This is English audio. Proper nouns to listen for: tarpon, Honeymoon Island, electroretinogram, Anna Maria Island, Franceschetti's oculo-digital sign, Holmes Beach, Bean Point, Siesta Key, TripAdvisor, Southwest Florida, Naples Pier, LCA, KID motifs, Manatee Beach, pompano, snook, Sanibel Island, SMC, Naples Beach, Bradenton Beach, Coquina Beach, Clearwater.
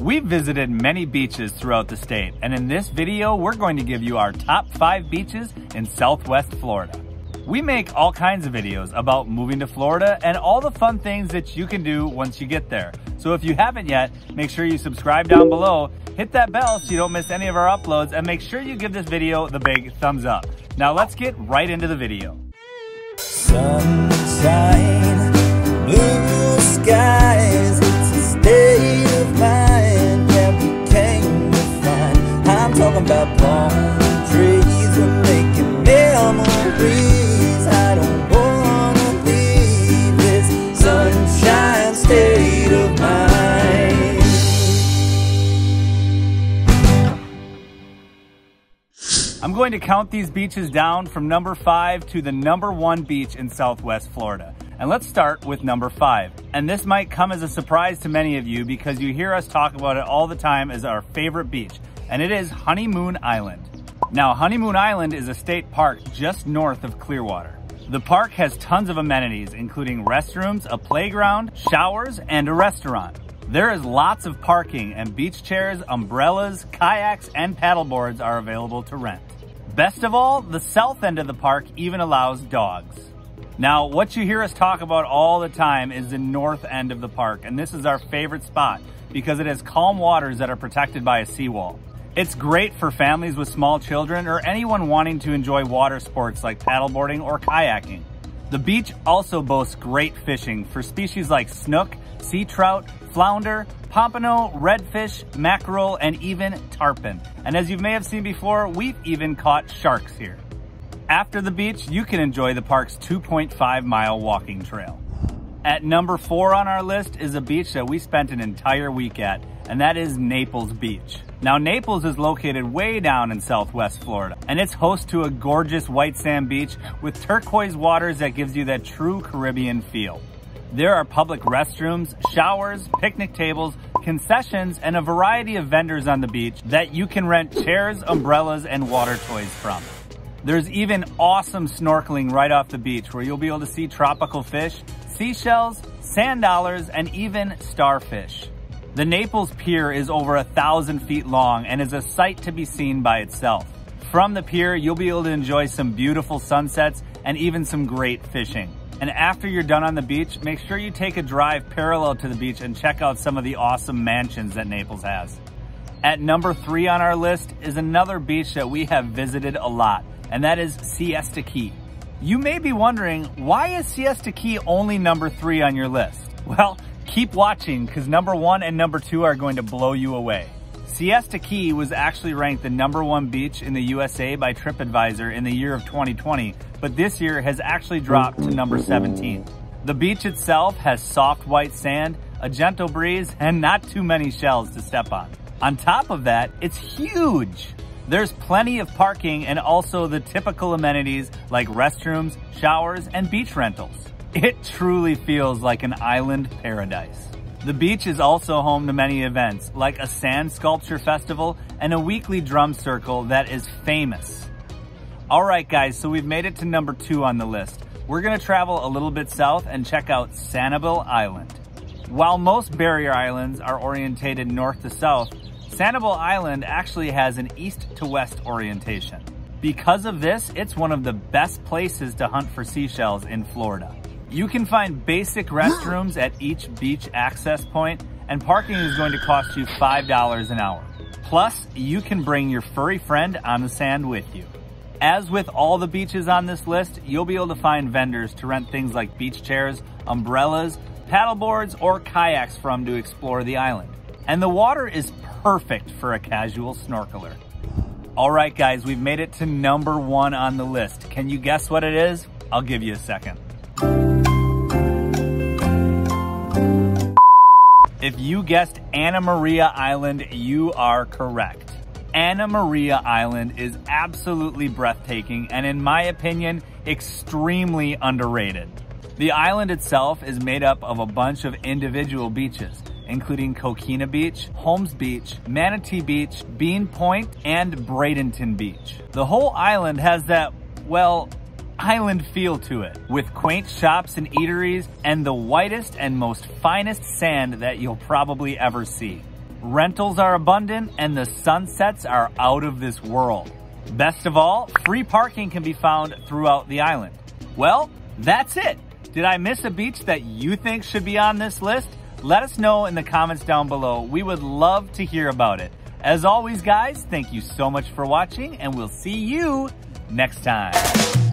We've visited many beaches throughout the state, and in this video, we're going to give you our top 5 beaches in Southwest Florida. We make all kinds of videos about moving to Florida and all the fun things that you can do once you get there. So if you haven't yet, make sure you subscribe down below, hit that bell so you don't miss any of our uploads, and make sure you give this video the big thumbs up. Now let's get right into the video. Sunshine, blue skies, it's a state of mind that we came to find. I'm talking about palm trees, we're making memories. I don't wanna leave this sunshine state of mind. I'm going to count these beaches down from number 5 to the number 1 beach in Southwest Florida. And let's start with number 5. And this might come as a surprise to many of you because you hear us talk about it all the time as our favorite beach, and it is Honeymoon Island. Now, Honeymoon Island is a state park just north of Clearwater. The park has tons of amenities, including restrooms, a playground, showers, and a restaurant. There is lots of parking, and beach chairs, umbrellas, kayaks, and paddleboards are available to rent. Best of all, the south end of the park even allows dogs. Now, what you hear us talk about all the time is the north end of the park, and this is our favorite spot because it has calm waters that are protected by a seawall. It's great for families with small children or anyone wanting to enjoy water sports like paddleboarding or kayaking. The beach also boasts great fishing for species like snook, sea trout, flounder, pompano, redfish, mackerel, and even tarpon. And as you may have seen before, we've even caught sharks here. After the beach, you can enjoy the park's 2.5-mile walking trail. At number 4 on our list is a beach that we spent an entire week at, and that is Naples Beach. Now, Naples is located way down in Southwest Florida, and it's host to a gorgeous white sand beach with turquoise waters that gives you that true Caribbean feel. There are public restrooms, showers, picnic tables, concessions, and a variety of vendors on the beach that you can rent chairs, umbrellas, and water toys from. There's even awesome snorkeling right off the beach where you'll be able to see tropical fish, seashells, sand dollars, and even starfish. The Naples Pier is over 1,000 feet long and is a sight to be seen by itself. From the pier, you'll be able to enjoy some beautiful sunsets and even some great fishing. And after you're done on the beach, make sure you take a drive parallel to the beach and check out some of the awesome mansions that Naples has. At number 3 on our list is another beach that we have visited a lot, and that is Siesta Key. You may be wondering, why is Siesta Key only number 3 on your list? Well, keep watching, because number 1 and number 2 are going to blow you away. Siesta Key was actually ranked the number 1 beach in the USA by TripAdvisor in the year of 2020, but this year has actually dropped to number 17. The beach itself has soft white sand, a gentle breeze, and not too many shells to step on. On top of that, it's huge. There's plenty of parking and also the typical amenities like restrooms, showers, and beach rentals. It truly feels like an island paradise. The beach is also home to many events like a sand sculpture festival and a weekly drum circle that is famous. All right, guys, so we've made it to number 2 on the list. We're gonna travel a little bit south and check out Sanibel Island. While most barrier islands are orientated north to south, Sanibel Island actually has an east-to-west orientation. Because of this, it's one of the best places to hunt for seashells in Florida. You can find basic restrooms at each beach access point, and parking is going to cost you $5 an hour. Plus, you can bring your furry friend on the sand with you. As with all the beaches on this list, you'll be able to find vendors to rent things like beach chairs, umbrellas, paddleboards, or kayaks from to explore the island. And the water is perfect for a casual snorkeler. All right, guys, we've made it to number 1 on the list. Can you guess what it is? I'll give you a second. If you guessed Anna Maria Island, you are correct. Anna Maria Island is absolutely breathtaking and, in my opinion, extremely underrated. The island itself is made up of a bunch of individual beaches, including Coquina Beach, Holmes Beach, Manatee Beach, Bean Point, and Bradenton Beach. The whole island has that, well, island feel to it, with quaint shops and eateries and the whitest and most finest sand that you'll probably ever see. rentals are abundant, and the sunsets are out of this world. Best of all, free parking can be found throughout the island. Well, that's it. Did I miss a beach that you think should be on this list? Let us know in the comments down below. We would love to hear about it. As always, guys, thank you so much for watching, and we'll see you next time.